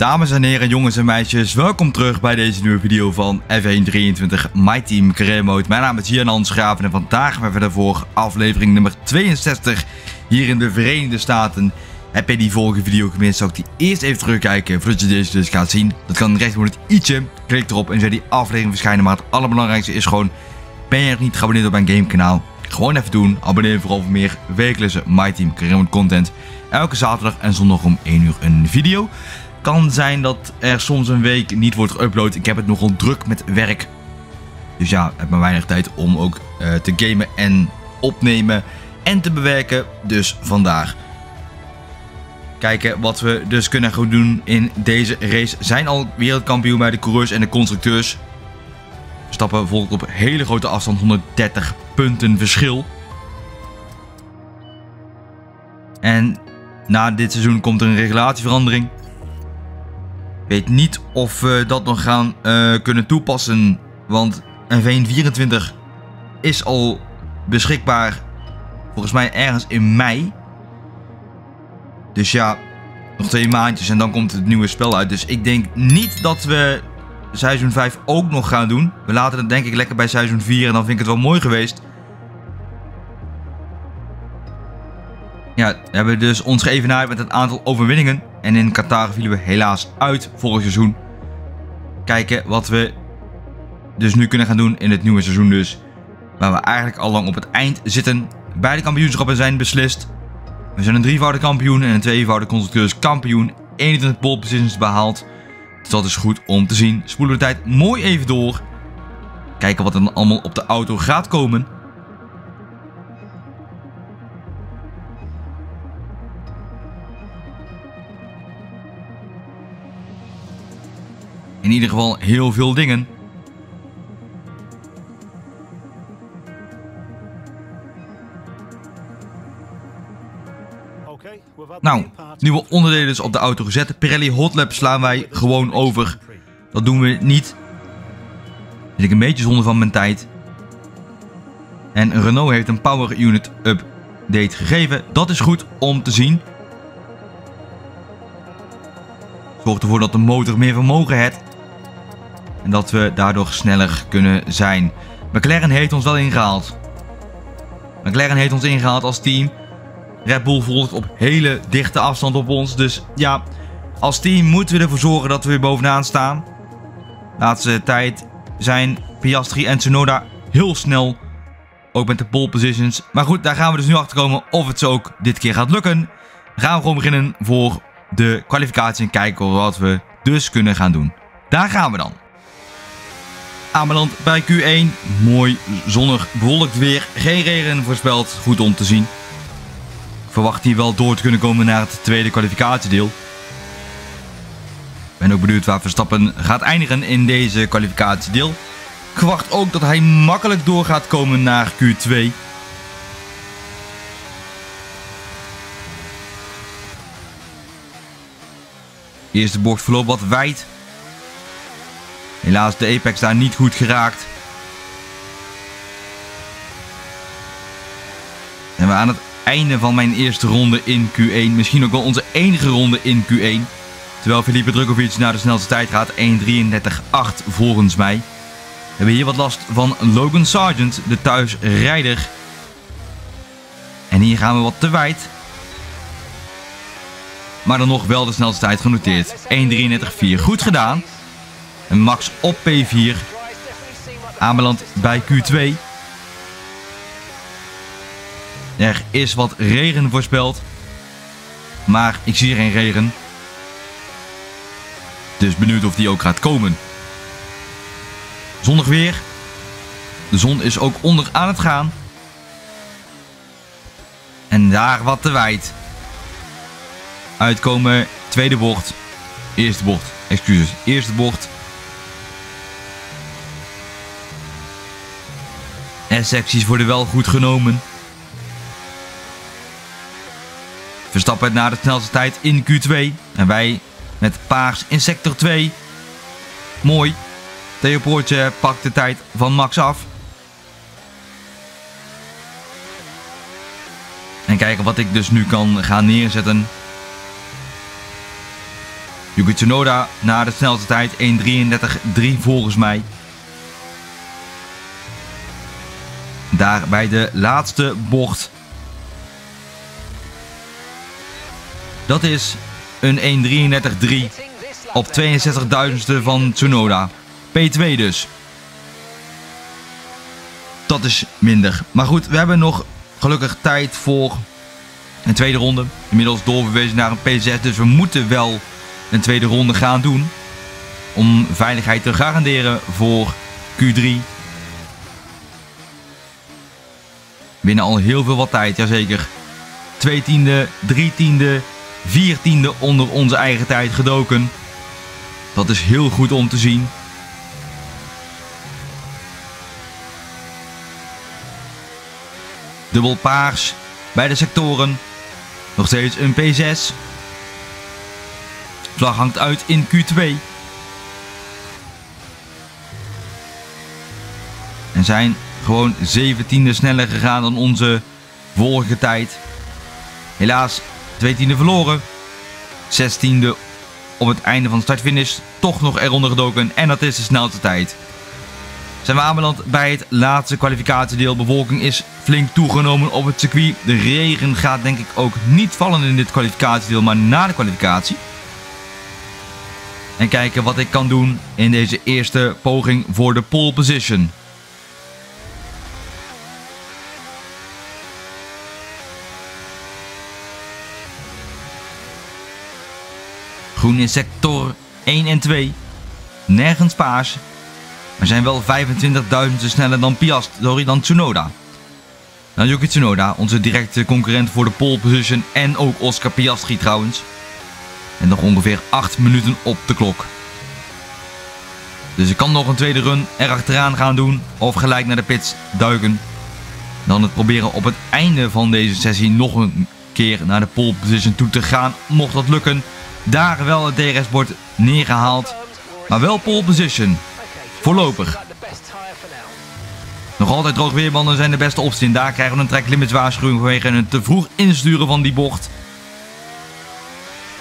Dames en heren, jongens en meisjes, welkom terug bij deze nieuwe video van F123 My Team Carremo. Mijn naam is JiaNan Schraven en vandaag hebben we verder voor aflevering nummer 62 hier in de Verenigde Staten. Heb je die vorige video gemist, zou ik die eerst even terugkijken voordat je deze dus gaat zien. Dat kan recht onder het i'tje, klik erop en zet die aflevering verschijnen. Maar het allerbelangrijkste is gewoon, ben je nog niet geabonneerd op mijn gamekanaal? Gewoon even doen, abonneer je vooral voor meer wekelijkse My Team Carremo content. Elke zaterdag en zondag om 1 uur een video. Kan zijn dat er soms een week niet wordt geüpload. Ik heb het nogal druk met werk. Dus ja, ik heb maar weinig tijd om ook te gamen en opnemen en te bewerken. Dus vandaar. Kijken wat we dus kunnen gaan doen in deze race. Zijn al wereldkampioen bij de coureurs en de constructeurs. Stappen volgt op hele grote afstand. 130 punten verschil. En na dit seizoen komt er een regulatieverandering. Ik weet niet of we dat nog gaan kunnen toepassen, want F124 is al beschikbaar volgens mij ergens in mei. Dus ja, nog 2 maandjes en dan komt het nieuwe spel uit. Dus ik denk niet dat we seizoen 5 ook nog gaan doen. We laten het denk ik lekker bij seizoen 4 en dan vind ik het wel mooi geweest. Ja, we hebben dus ons geëvenaard met het aantal overwinningen. En in Qatar vielen we helaas uit vorig seizoen. Kijken wat we dus nu kunnen gaan doen in het nieuwe seizoen dus. Waar we eigenlijk al lang op het eind zitten. Beide kampioenschappen zijn beslist. We zijn een 3-voudig kampioen en een 2-voudig constructeurs kampioen. 21 pole positions behaald. Dus dat is goed om te zien. Spoelen we de tijd mooi even door. Kijken wat er dan allemaal op de auto gaat komen. In ieder geval heel veel dingen. Nou, nieuwe onderdelen dus op de auto gezet. Pirelli Hotlap slaan wij gewoon over. Dat doen we niet. Daar zit ik een beetje zonde van mijn tijd. En Renault heeft een power unit update gegeven. Dat is goed om te zien. Zorgt ervoor dat de motor meer vermogen heeft. En dat we daardoor sneller kunnen zijn. McLaren heeft ons wel ingehaald. McLaren heeft ons ingehaald als team. Red Bull volgt op hele dichte afstand op ons. Dus ja, als team moeten we ervoor zorgen dat we weer bovenaan staan. Laatste tijd zijn Piastri en Tsunoda heel snel. Ook met de pole positions. Maar goed, daar gaan we dus nu achter komen of het zo ook dit keer gaat lukken. Dan gaan we gewoon beginnen voor de kwalificatie en kijken wat we dus kunnen gaan doen. Daar gaan we dan. Aanbeland bij Q1. Mooi zonnig bewolkt weer. Geen regen voorspeld. Goed om te zien. Ik verwacht hier wel door te kunnen komen naar het tweede kwalificatiedeel. Ik ben ook benieuwd waar Verstappen gaat eindigen in deze kwalificatiedeel. Ik verwacht ook dat hij makkelijk door gaat komen naar Q2. De eerste bocht verloopt wat wijd. Helaas de apex daar niet goed geraakt. En we aan het einde van mijn eerste ronde in Q1. Misschien ook wel onze enige ronde in Q1. Terwijl Felipe Drugovich naar de snelste tijd gaat. 1.33.8 volgens mij. We hebben hier wat last van Logan Sargent, de thuisrijder. En hier gaan we wat te wijd. Maar dan nog wel de snelste tijd genoteerd. 1.33.4. Goed gedaan. En Max op P4. Aanbeland bij Q2. Er is wat regen voorspeld. Maar ik zie geen regen. Dus benieuwd of die ook gaat komen. Zonnig weer. De zon is ook onder aan het gaan. En daar wat te wijd. Uitkomen. Tweede bocht. Eerste bocht. Excuses. Eerste bocht. En secties worden wel goed genomen. Verstappen naar de snelste tijd in Q2. En wij met paars in sector 2. Mooi. Theo Poortje pakt de tijd van Max af. En kijken wat ik dus nu kan gaan neerzetten. Yuki Tsunoda na de snelste tijd 1:33.3 volgens mij. Daar bij de laatste bocht. Dat is een 1:33.3 op 62.000ste van Tsunoda. P2 dus. Dat is minder. Maar goed, we hebben nog gelukkig tijd voor een tweede ronde. Inmiddels doorverwezen naar een P6. Dus we moeten wel een tweede ronde gaan doen. Om veiligheid te garanderen voor Q3. Winnen al heel veel wat tijd, jazeker. 2/10e, 3/10e, 4/10e onder onze eigen tijd gedoken. Dat is heel goed om te zien. Dubbel paars bij de sectoren. Nog steeds een P6. Vlag hangt uit in Q2. En zijn gewoon 17e sneller gegaan dan onze vorige tijd. Helaas 2/10e verloren. 16e op het einde van de start-finish. Toch nog eronder gedoken. En dat is de snelste tijd. Zijn we aanbeland bij het laatste kwalificatiedeel. Bewolking is flink toegenomen op het circuit. De regen gaat denk ik ook niet vallen in dit kwalificatiedeel, maar na de kwalificatie. En kijken wat ik kan doen in deze eerste poging voor de pole position. Groen in sector 1 en 2. Nergens paars. We zijn wel 25.000 sneller dan Tsunoda. Dan Yuki Tsunoda, onze directe concurrent voor de pole position en ook Oscar Piastri trouwens. En nog ongeveer 8 minuten op de klok. Dus ik kan nog een tweede run erachteraan gaan doen of gelijk naar de pits duiken. Dan het proberen op het einde van deze sessie nog een keer naar de pole position toe te gaan. Mocht dat lukken, daar wel het DRS-bord neergehaald. Maar wel pole position. Voorlopig. Nog altijd droog weerbanden zijn de beste optie. En daar krijgen we een tracklimitswaarschuwing vanwege een te vroeg insturen van die bocht.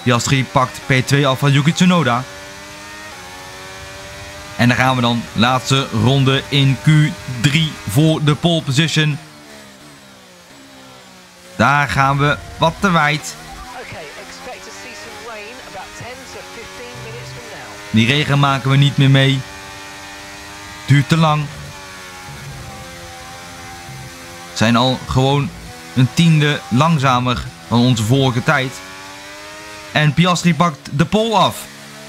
Piastri pakt P2 af van Yuki Tsunoda. En daar gaan we dan. Laatste ronde in Q3 voor de pole position. Daar gaan we wat te wijd. Die regen maken we niet meer mee. Duurt te lang. Zijn al gewoon een 10e langzamer dan onze vorige tijd. En Piastri pakt de pole af.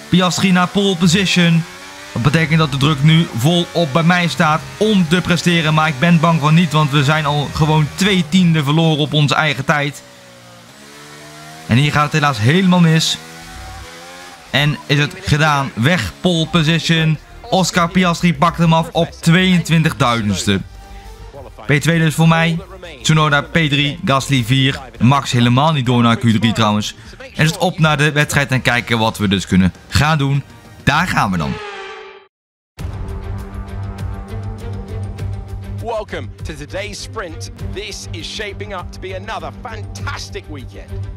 Piastri naar pole position. Dat betekent dat de druk nu volop bij mij staat om te presteren. Maar ik ben bang van niet, want we zijn al gewoon 2/10e verloren op onze eigen tijd. En hier gaat het helaas helemaal mis. En is het gedaan. Weg pole position. Oscar Piastri pakt hem af op 22.000ste. P2 dus voor mij. Tsunoda P3, Gasly 4. Max helemaal niet door naar Q3 trouwens. En dus op naar de wedstrijd en kijken wat we dus kunnen gaan doen. Daar gaan we dan. Welkom to today's sprint. This is shaping up to be another fantastic weekend.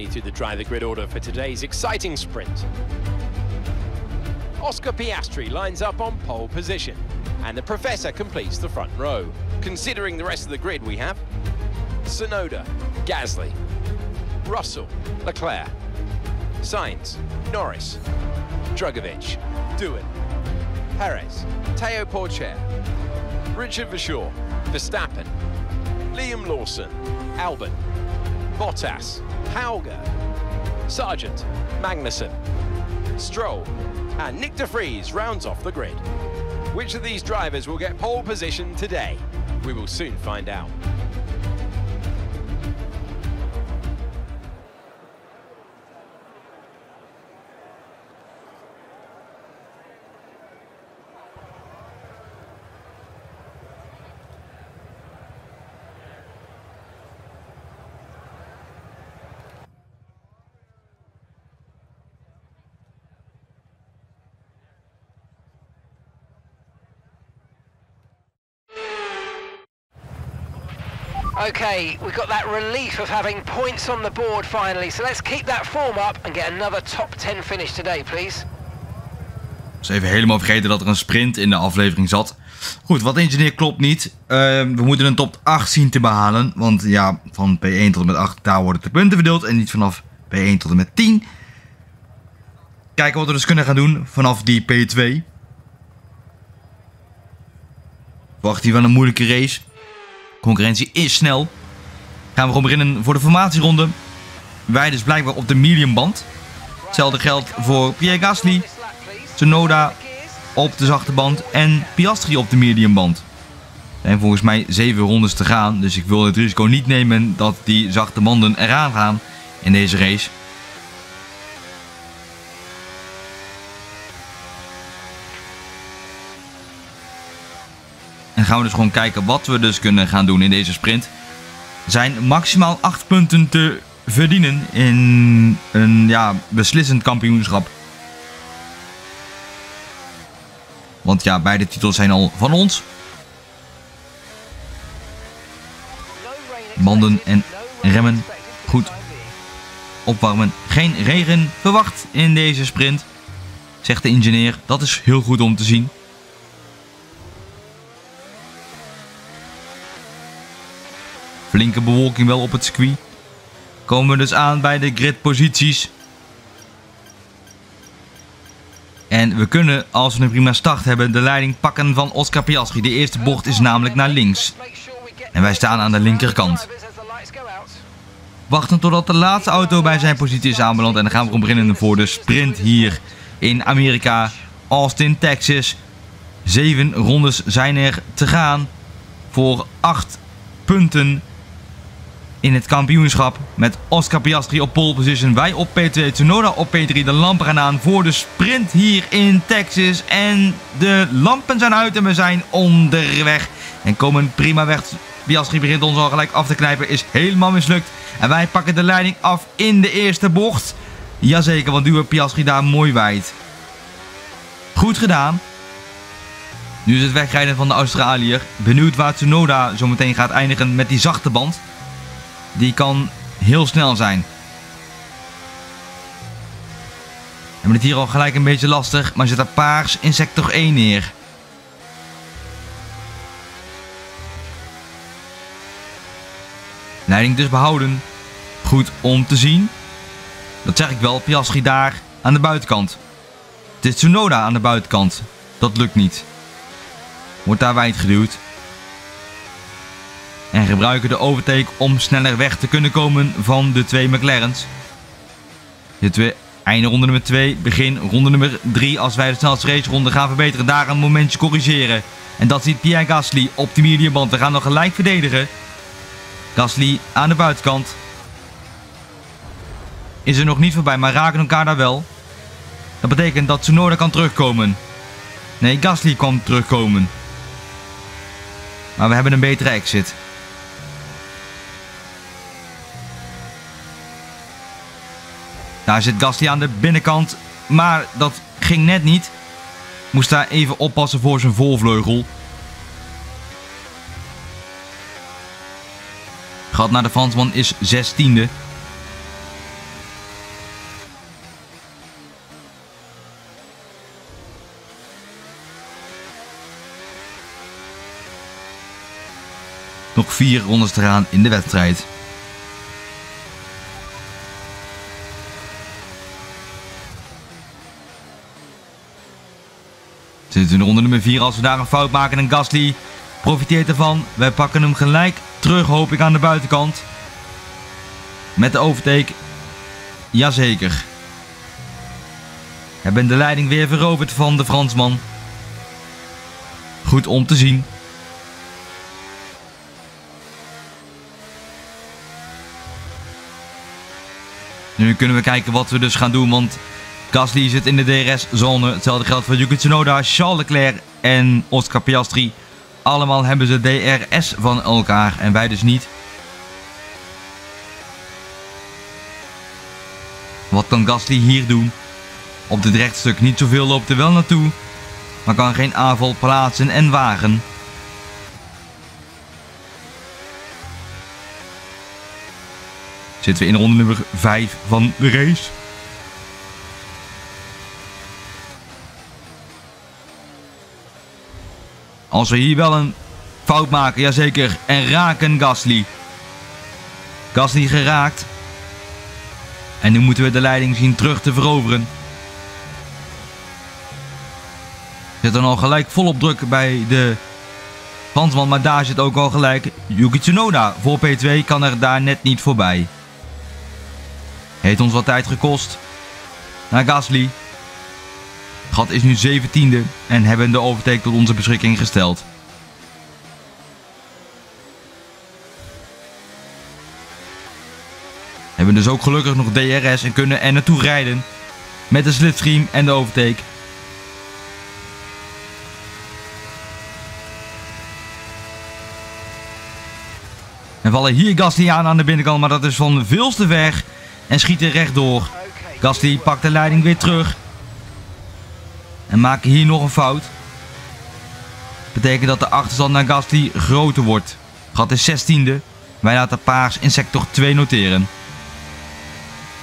To the driver grid order for today's exciting sprint. Oscar Piastri lines up on pole position and the professor completes the front row. Considering the rest of the grid we have Tsunoda, Gasly, Russell, Leclerc, Sainz, Norris, Drugovich, Doohan, Perez, Theo Poortje, Richard Vershaw, Verstappen, Liam Lawson, Albon, Bottas, Hauger, Sargent, Magnussen, Stroll and Nyck de Vries rounds off the grid. Which of these drivers will get pole position today? We will soon find out. Okay, we've got that relief of having points on the board finally, so let's keep that form up and get another top 10 finish today, please. Dus even helemaal vergeten dat er een sprint in de aflevering zat. Goed, wat engineer klopt niet. We moeten een top 8 zien te behalen, want ja, van P1 tot en met 8, daar worden de punten verdeeld en niet vanaf P1 tot en met 10. Kijken wat we dus kunnen gaan doen vanaf die P2. Wacht, hier wel een moeilijke race. Concurrentie is snel. Gaan we gewoon beginnen voor de formatieronde. Wij dus blijkbaar op de mediumband. Hetzelfde geldt voor Pierre Gasly, Tsunoda op de zachte band en Piastri op de mediumband. Er zijn volgens mij 7 rondes te gaan, dus ik wil het risico niet nemen dat die zachte banden eraan gaan in deze race. En gaan we dus gewoon kijken wat we dus kunnen gaan doen in deze sprint. Er zijn maximaal 8 punten te verdienen in een beslissend kampioenschap. Want ja, beide titels zijn al van ons. Banden en remmen goed opwarmen. Geen regen verwacht in deze sprint, zegt de ingenieur. Dat is heel goed om te zien. Flinke bewolking wel op het circuit. Komen we dus aan bij de gridposities. En we kunnen, als we een prima start hebben, de leiding pakken van Oscar Piastri. De eerste bocht is namelijk naar links. En wij staan aan de linkerkant. Wachten totdat de laatste auto bij zijn positie is aanbeland. En dan gaan we gewoon beginnen voor de sprint hier in Amerika. Austin, Texas. 7 rondes zijn er te gaan voor 8 punten in het kampioenschap. Met Oscar Piastri op pole position. Wij op P2, Tsunoda op P3. De lampen gaan aan voor de sprint hier in Texas. En de lampen zijn uit en we zijn onderweg. En komen prima weg. Piastri begint ons al gelijk af te knijpen. Is helemaal mislukt. En wij pakken de leiding af in de eerste bocht. Jazeker, want duwen Piastri daar mooi wijd. Goed gedaan. Nu is het wegrijden van de Australiër. Benieuwd waar Tsunoda zo meteen gaat eindigen met die zachte band. Die kan heel snel zijn. We hebben het hier al gelijk een beetje lastig. Maar zit er paars in sector 1 neer. Leiding dus behouden. Goed om te zien. Dat zeg ik wel. Piastri daar aan de buitenkant. Het is Tsunoda aan de buitenkant. Dat lukt niet. Wordt daar wijd geduwd. En gebruiken de overtake om sneller weg te kunnen komen van de 2 McLaren's. Zitten we einde ronde nummer 2, begin ronde nummer 3. Als wij de snelste raceronde gaan verbeteren, daar een momentje corrigeren. En dat ziet Pierre Gasly op de mediumband. We gaan nog gelijk verdedigen. Gasly aan de buitenkant. Is er nog niet voorbij, maar raken elkaar daar wel. Dat betekent dat Tsunoda kan terugkomen. Nee, Gasly kan terugkomen. Maar we hebben een betere exit. Daar zit Gasly aan de binnenkant. Maar dat ging net niet. Moest daar even oppassen voor zijn voorvleugel. Gat naar de Fransman is 16e. Nog 4 rondes te gaan in de wedstrijd. Zitten we in ronde nummer 4 als we daar een fout maken. En Gasly profiteert ervan. Wij pakken hem gelijk terug, hoop ik, aan de buitenkant. Met de overtake. Jazeker. Hebben de leiding weer veroverd van de Fransman. Goed om te zien. Nu kunnen we kijken wat we dus gaan doen, want Gasly zit in de DRS-zone. Hetzelfde geldt voor Yuki Tsunoda, Charles Leclerc en Oscar Piastri. Allemaal hebben ze DRS van elkaar en wij dus niet. Wat kan Gasly hier doen? Op dit rechtstuk niet zoveel, loopt er wel naartoe, maar kan geen aanval plaatsen en wagen. zitten we in ronde nummer 5 van de race. Als we hier wel een fout maken, jazeker, en raken Gasly. Gasly geraakt. En nu moeten we de leiding zien terug te veroveren. Zit dan al gelijk volop druk bij de Fransman, maar daar zit ook al gelijk Yuki Tsunoda. Voor P2 kan er daar net niet voorbij. Heeft ons wat tijd gekost. Naar Gasly. Gat is nu 17e en hebben de overtake tot onze beschikking gesteld. Hebben dus ook gelukkig nog DRS en kunnen er naartoe rijden. Met de slipstream en de overtake. En vallen hier Gasly aan de binnenkant, maar dat is van veel te ver. En schieten rechtdoor. Gasly pakt de leiding weer terug. En maken hier nog een fout. Betekent dat de achterstand naar Gasly groter wordt. Gat is 16e. Wij laten paars in sector 2 noteren.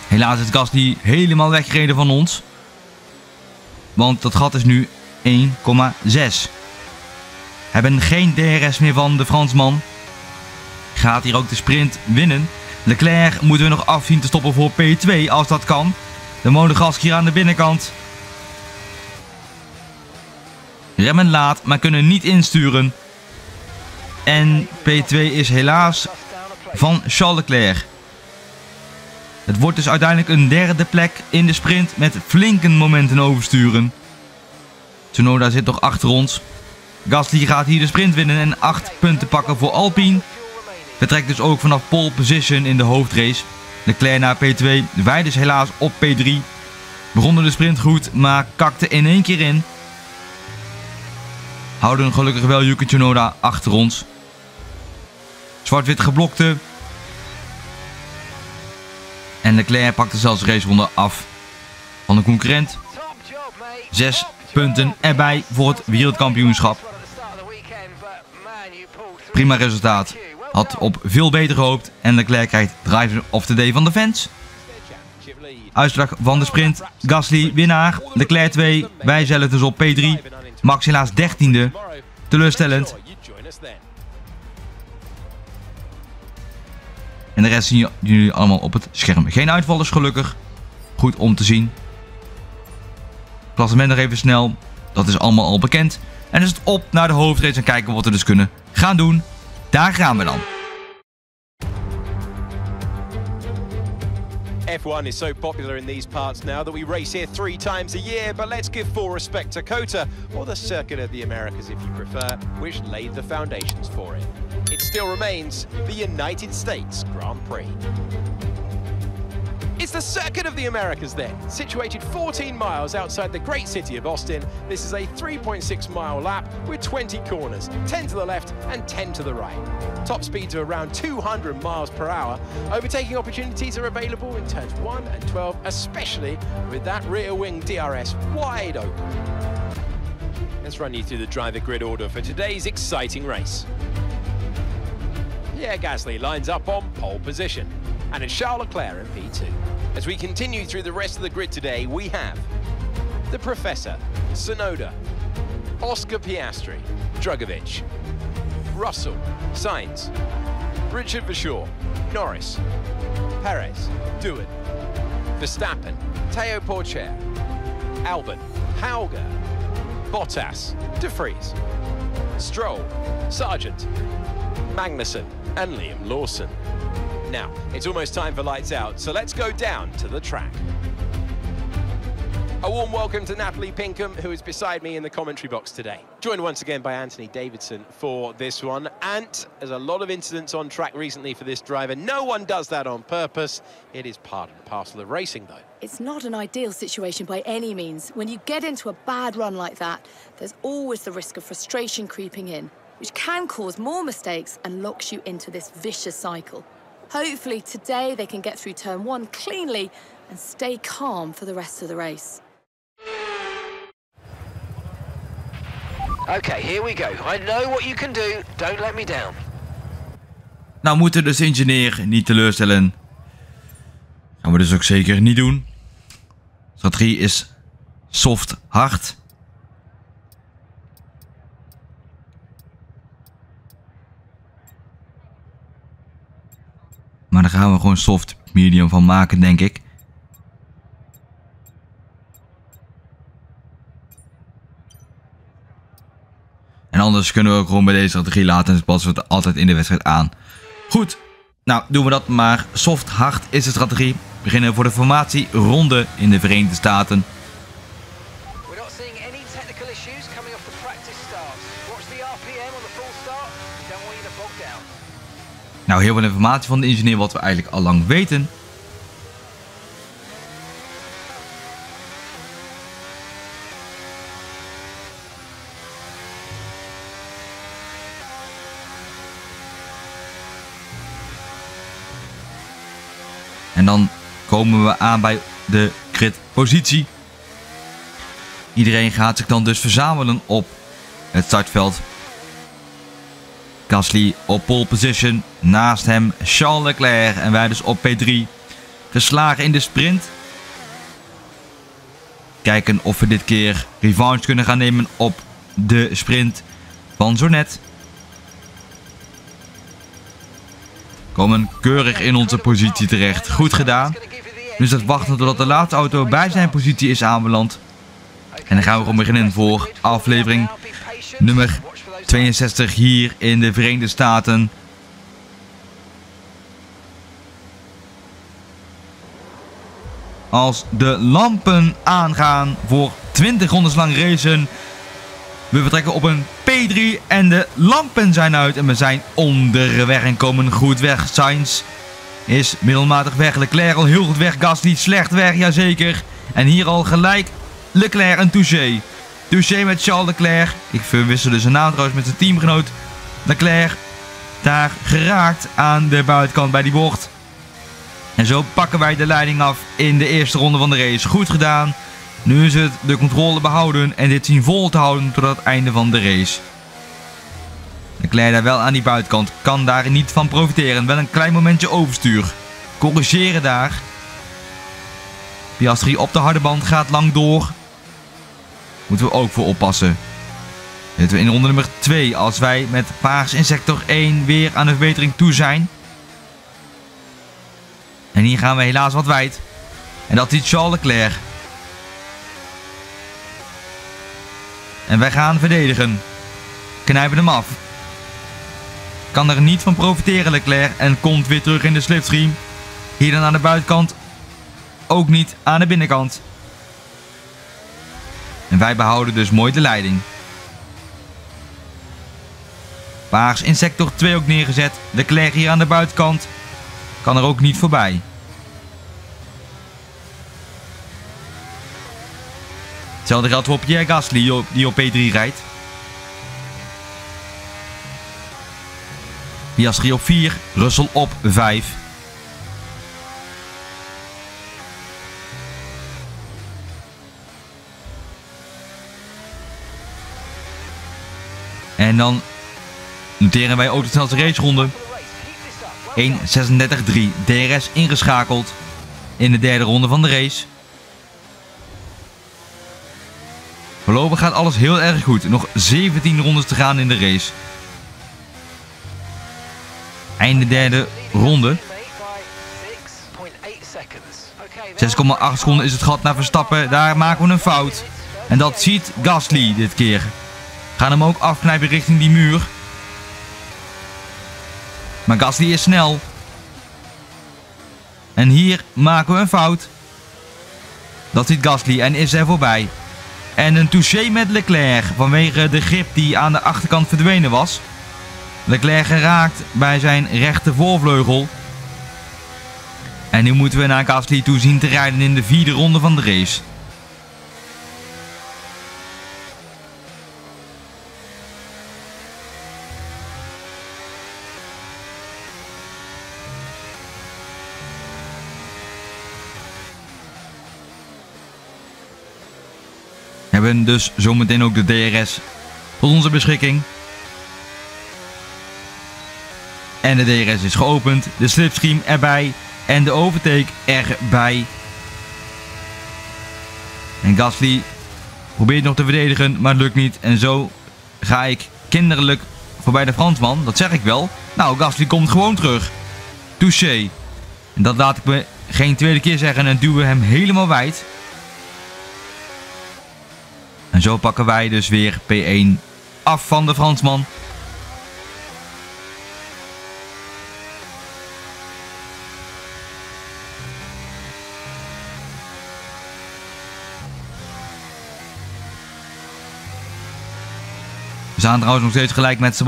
Helaas is Gasly helemaal weggereden van ons. Want dat gat is nu 1,6. Hebben geen DRS meer van de Fransman. Gaat hier ook de sprint winnen. Leclerc moeten we nog afzien te stoppen voor P2 als dat kan. De monogas hier aan de binnenkant. Remmen laat, maar kunnen niet insturen. En P2 is helaas van Charles Leclerc. Het wordt dus uiteindelijk een derde plek in de sprint met flinke momenten oversturen. Tsunoda zit nog achter ons. Gasly gaat hier de sprint winnen en 8 punten pakken voor Alpine. Vertrekt dus ook vanaf pole position in de hoofdrace. Leclerc naar P2, wij dus helaas op P3. Begonnen de sprint goed, maar kakte in één keer in. Houden gelukkig wel Yuki Tsunoda achter ons. Zwart-wit geblokte. En Leclerc pakte zelfs de raceronde af van de concurrent. 6 punten erbij voor het wereldkampioenschap. Prima resultaat. Had op veel beter gehoopt. En Leclerc krijgt driver of the day van de fans. Uitslag van de sprint. Gasly winnaar. Leclerc 2. Wij zetten dus op P3. Max helaas 13e. Teleurstellend. En de rest zien jullie allemaal op het scherm. Geen uitvallers gelukkig. Goed om te zien. Klassement nog even snel. Dat is allemaal al bekend. En is het op naar de hoofdrace en kijken wat we dus kunnen gaan doen. Daar gaan we dan. F1 is so popular in these parts now that we race here 3 times a year, but let's give full respect to COTA, or the Circuit of the Americas if you prefer, which laid the foundations for it. It still remains the United States Grand Prix. It's the Circuit of the Americas then, situated 14 miles outside the great city of Austin. This is a 3.6 mile lap with 20 corners, 10 to the left and 10 to the right. Top speeds are around 200 miles per hour. Overtaking opportunities are available in turns 1 and 12, especially with that rear wing DRS wide open. Let's run you through the driver grid order for today's exciting race. Pierre Gasly lines up on pole position, and it's Charles Leclerc in P2. As we continue through the rest of the grid today, we have the Professor, Tsunoda, Oscar Piastri, Drugovich, Russell, Sainz, Richard Vershaw, Norris, Perez, Dewan, Verstappen, Theo Poortje, Albon, Hauger, Bottas, de Vries, Stroll, Sargent, Magnussen and Liam Lawson. Now, it's almost time for lights out, so let's go down to the track. A warm welcome to Natalie Pinkham, who is beside me in the commentary box today. Joined once again by Anthony Davidson for this one. Ant, there's a lot of incidents on track recently for this driver. No one does that on purpose. It is part and parcel of racing, though. It's not an ideal situation by any means. When you get into a bad run like that, there's always the risk of frustration creeping in, which can cause more mistakes and locks you into this vicious cycle. Hopefully today they can get through turn 1 cleanly and stay calm for the rest of the race. Okay, here we go. I know what you can do. Don't let me down. Nou moeten dus ingenieur niet teleurstellen. Gaan we dus ook zeker niet doen. Strategie is soft, hard. Maar daar gaan we gewoon soft medium van maken, denk ik. En anders kunnen we ook gewoon bij deze strategie laten. En passen we het altijd in de wedstrijd aan. Goed. Nou, doen we dat maar. Soft, hard is de strategie. We beginnen voor de formatie ronde in de Verenigde Staten. Nou, heel veel informatie van de engineer wat we eigenlijk al lang weten. En dan komen we aan bij de gridpositie. Iedereen gaat zich dan dus verzamelen op het startveld. Gasly op pole position. Naast hem Charles Leclerc. En wij dus op P3. Geslagen in de sprint. Kijken of we dit keer revanche kunnen gaan nemen op de sprint van zo net. Komen keurig in onze positie terecht. Goed gedaan. Dus dat wachten totdat de laatste auto bij zijn positie is aanbeland. En dan gaan we gewoon beginnen voor aflevering nummer 62 hier in de Verenigde Staten. Als de lampen aangaan voor 20 rondes lang racen. We vertrekken op een P3 en de lampen zijn uit en we zijn onderweg en komen goed weg. Sainz is middelmatig weg, Leclerc al heel goed weg, Gasly slecht weg, jazeker. En hier al gelijk Leclerc en Touché. Touché met Charles Leclerc. Ik verwisselde zijn naam trouwens met zijn teamgenoot. Leclerc daar geraakt aan de buitenkant bij die bocht. En zo pakken wij de leiding af in de eerste ronde van de race. Goed gedaan. Nu is het de controle behouden en dit zien vol te houden tot het einde van de race. Leclerc daar wel aan die buitenkant. Kan daar niet van profiteren. Wel een klein momentje overstuur. Corrigeren daar. Piastri op de harde band gaat lang door. Moeten we ook voor oppassen. Zitten we in ronde nummer 2 als wij met paars in sector 1 weer aan de verbetering toe zijn. En hier gaan we helaas wat wijd. En dat is Charles Leclerc. En wij gaan verdedigen. Knijpen hem af. Kan er niet van profiteren Leclerc. En komt weer terug in de slipstream. Hier dan aan de buitenkant. Ook niet aan de binnenkant. En wij behouden dus mooi de leiding. Paars in sector 2 ook neergezet. Leclerc hier aan de buitenkant. Kan er ook niet voorbij. Hetzelfde geldt voor Pierre Gasly die op P3 rijdt. Piastri op 4, Russell op 5. En dan noteren wij ook de snelste raceronde. 1.36.3. DRS ingeschakeld in de derde ronde van de race. Voorlopig gaat alles heel erg goed. Nog 17 rondes te gaan in de race. Einde derde ronde. 6,8 seconden is het gat naar Verstappen. Daar maken we een fout. En dat ziet Gasly dit keer. Gaan hem ook afknijpen richting die muur. Maar Gasly is snel. En hier maken we een fout. Dat ziet Gasly en is er voorbij. En een touché met Leclerc vanwege de grip die aan de achterkant verdwenen was. Leclerc geraakt bij zijn rechter voorvleugel. En nu moeten we naar Gasly toe zien te rijden in de vierde ronde van de race. We hebben dus zometeen ook de DRS tot onze beschikking. En de DRS is geopend. De slipstream erbij. En de overtake erbij. En Gasly probeert nog te verdedigen, maar het lukt niet. En zo ga ik kinderlijk voorbij de Fransman. Dat zeg ik wel. Nou, Gasly komt gewoon terug. Touché. En dat laat ik me geen tweede keer zeggen. En duwen hem helemaal wijd. En zo pakken wij dus weer P1 af van de Fransman. We staan trouwens nog steeds gelijk met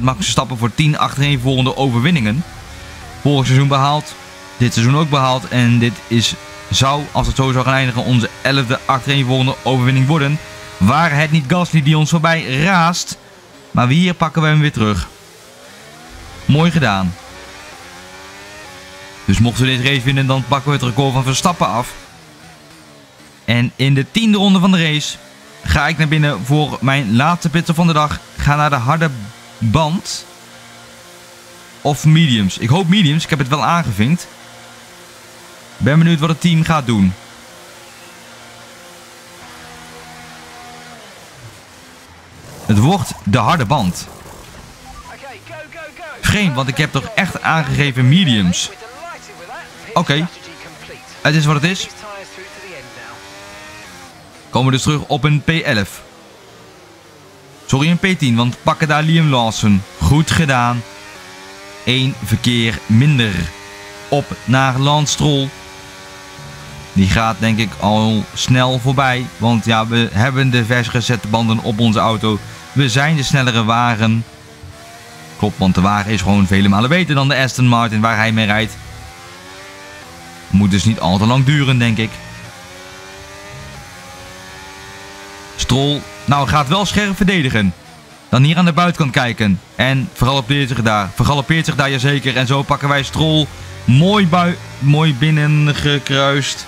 Max Verstappen voor 10 achtereenvolgende overwinningen. Vorig seizoen behaald, dit seizoen ook behaald. En dit zou, als het zo zou gaan eindigen, onze 11e achtereenvolgende overwinning worden. Waar het niet Gasly die ons voorbij raast. Maar hier pakken we hem weer terug. Mooi gedaan. Dus mochten we deze race winnen, dan pakken we het record van Verstappen af. En in de 10e ronde van de race ga ik naar binnen voor mijn laatste pitstop van de dag. Ga naar de harde band. Of mediums. Ik hoop mediums. Ik heb het wel aangevinkt. Ben benieuwd wat het team gaat doen. Het wordt de harde band. Vreemd, want ik heb toch echt aangegeven mediums. Oké. Het is wat het is. Komen we dus terug op een P11. Sorry, een P10, want pakken daar Liam Lawson. Goed gedaan. 1 verkeer minder. Op naar Lance Stroll. Die gaat denk ik al snel voorbij. Want ja, we hebben de vers gezette banden op onze auto. We zijn de snellere wagen. Klopt, want de wagen is gewoon vele malen beter dan de Aston Martin waar hij mee rijdt. Moet dus niet al te lang duren, denk ik. Stroll, nou, gaat wel scherp verdedigen. Dan hier aan de buitenkant kijken. En vergalopeert zich daar. Vergalopeert zich daar, jazeker. En zo pakken wij Stroll mooi binnengekruist.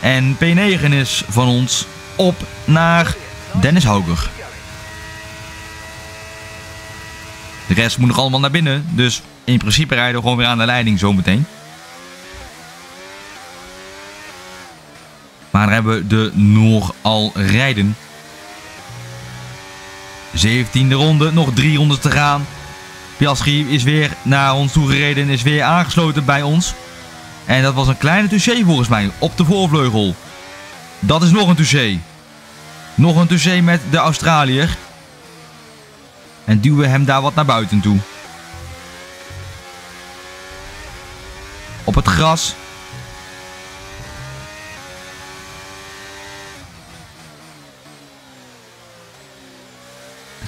En P9 is van ons. Op naar Dennis Hauger. De rest moet nog allemaal naar binnen. Dus in principe rijden we gewoon weer aan de leiding zometeen. Maar daar hebben we de Noor al rijden. 17e ronde, nog 3 rondes te gaan. Piastri is weer naar ons toegereden en is weer aangesloten bij ons. En dat was een kleine touché volgens mij op de voorvleugel. Dat is nog een touché. Nog een touché met de Australiër. En duwen hem daar wat naar buiten toe. Op het gras.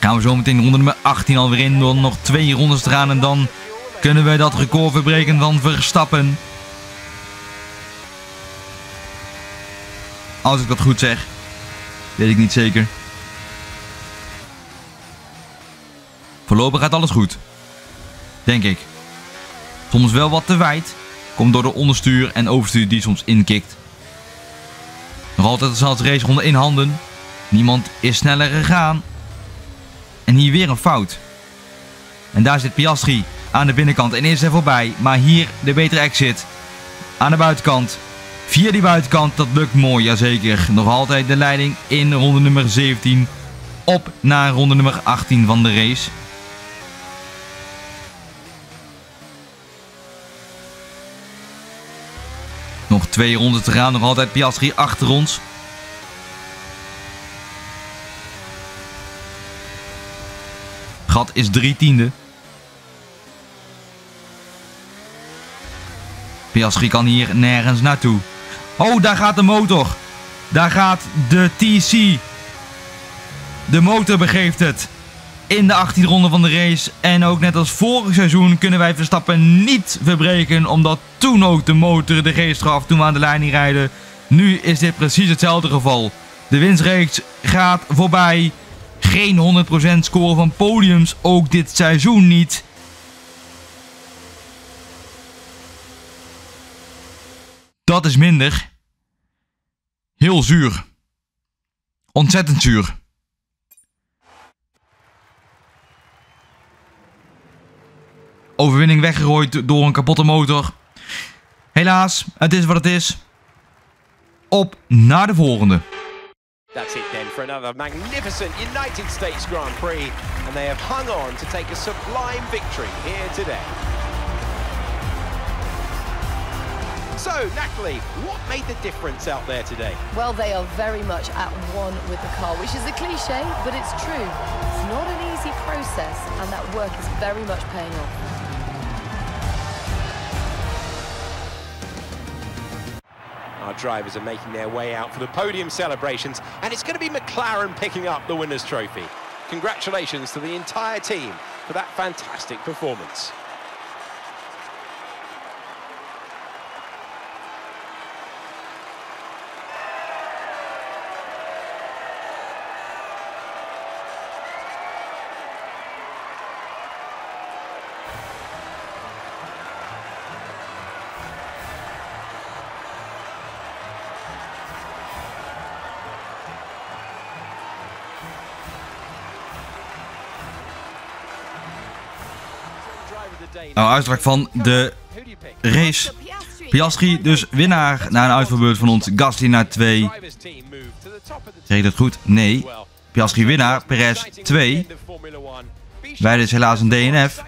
Gaan we zo meteen ronde nummer 18 alweer in. Door nog 2 rondes te gaan. En dan kunnen we dat record verbreken van Verstappen. Als ik dat goed zeg. Weet ik niet zeker. Voorlopig gaat alles goed. Denk ik. Soms wel wat te wijd. Komt door de onderstuur en overstuur die soms inkikt. Nog altijd een snelste raceronde in handen. Niemand is sneller gegaan. En hier weer een fout. En daar zit Piastri aan de binnenkant. En is er voorbij. Maar hier de betere exit. Aan de buitenkant. Via die buitenkant. Dat lukt mooi. Jazeker. Nog altijd de leiding in ronde nummer 17. Op naar ronde nummer 18 van de race. Nog 2 ronden te gaan. Nog altijd Piastri achter ons. Gat is 3/10. Piastri kan hier nergens naartoe. Oh, daar gaat de motor. Daar gaat de TC. De motor begeeft het. In de 18e ronde van de race. En ook net als vorig seizoen kunnen wij Verstappen niet verbreken. Omdat toen ook de motor de race gaf toen we aan de leiding rijden. Nu is dit precies hetzelfde geval. De winstreeks gaat voorbij. Geen 100% score van podiums, ook dit seizoen niet. Dat is minder. Heel zuur. Ontzettend zuur. Overwinning weggegooid door een kapotte motor. Helaas, het is wat het is. Op naar de volgende. That's it then for another magnificent United States Grand Prix, and they have hung on to take a sublime victory here today. So, Natalie, what made the difference out there today? Well, they are very much at one with the car, which is a cliche, but it's true. It's not an easy process, and that work is very much paying off. Our drivers are making their way out for the podium celebrations, and it's going to be McLaren picking up the winner's trophy. Congratulations to the entire team for that fantastic performance. Nou, uitspraak van de race. Piastri dus winnaar na een uitvoerbeurt van ons. Gasly naar 2. Zeg ik dat goed? Nee. Piastri winnaar, Perez 2. Wij dus helaas een DNF.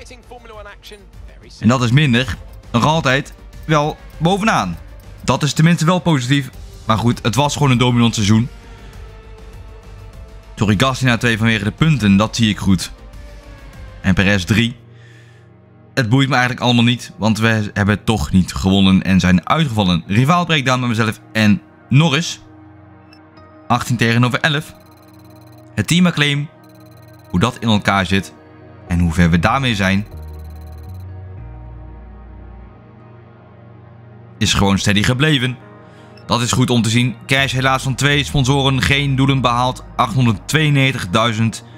En dat is minder. Nog altijd wel bovenaan. Dat is tenminste wel positief. Maar goed, het was gewoon een dominant seizoen. Sorry, Gasly naar 2 vanwege de punten. Dat zie ik goed. En Perez 3. Het boeit me eigenlijk allemaal niet, want we hebben toch niet gewonnen en zijn uitgevallen. Rivaal breakdown met mezelf en Norris. 18 tegenover 11. Het teamaclaim, hoe dat in elkaar zit en hoe ver we daarmee zijn, is gewoon steady gebleven. Dat is goed om te zien. Cash helaas van 2 sponsoren, geen doelen behaald. $892.000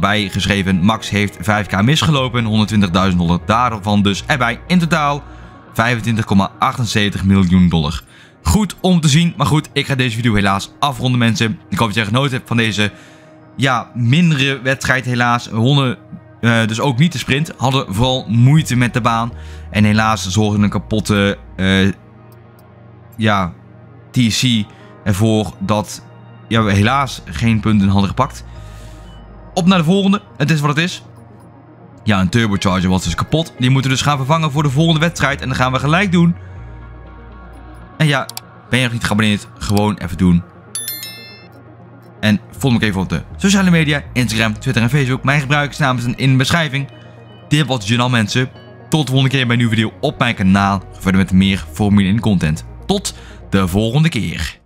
bijgeschreven. Max heeft 5k misgelopen, $120.000 daarvan dus erbij. In totaal $25,78 miljoen. Goed om te zien, maar goed, ik ga deze video helaas afronden, mensen. Ik hoop dat jij genoten hebt van deze, ja, mindere wedstrijd helaas. We wonnen dus ook niet de sprint, hadden vooral moeite met de baan. En helaas zorgde een kapotte TC ervoor dat we helaas geen punten hadden gepakt. Op naar de volgende. Het is wat het is. Ja, een turbocharger was dus kapot. Die moeten we dus gaan vervangen voor de volgende wedstrijd. En dat gaan we gelijk doen. En ja, ben je nog niet geabonneerd? Gewoon even doen. En volg me even op de sociale media. Instagram, Twitter en Facebook. Mijn gebruikersnaam is in de beschrijving. Dit was JiaNan, mensen. Tot de volgende keer bij een nieuwe video op mijn kanaal. Verder met meer Formule 1 content. Tot de volgende keer.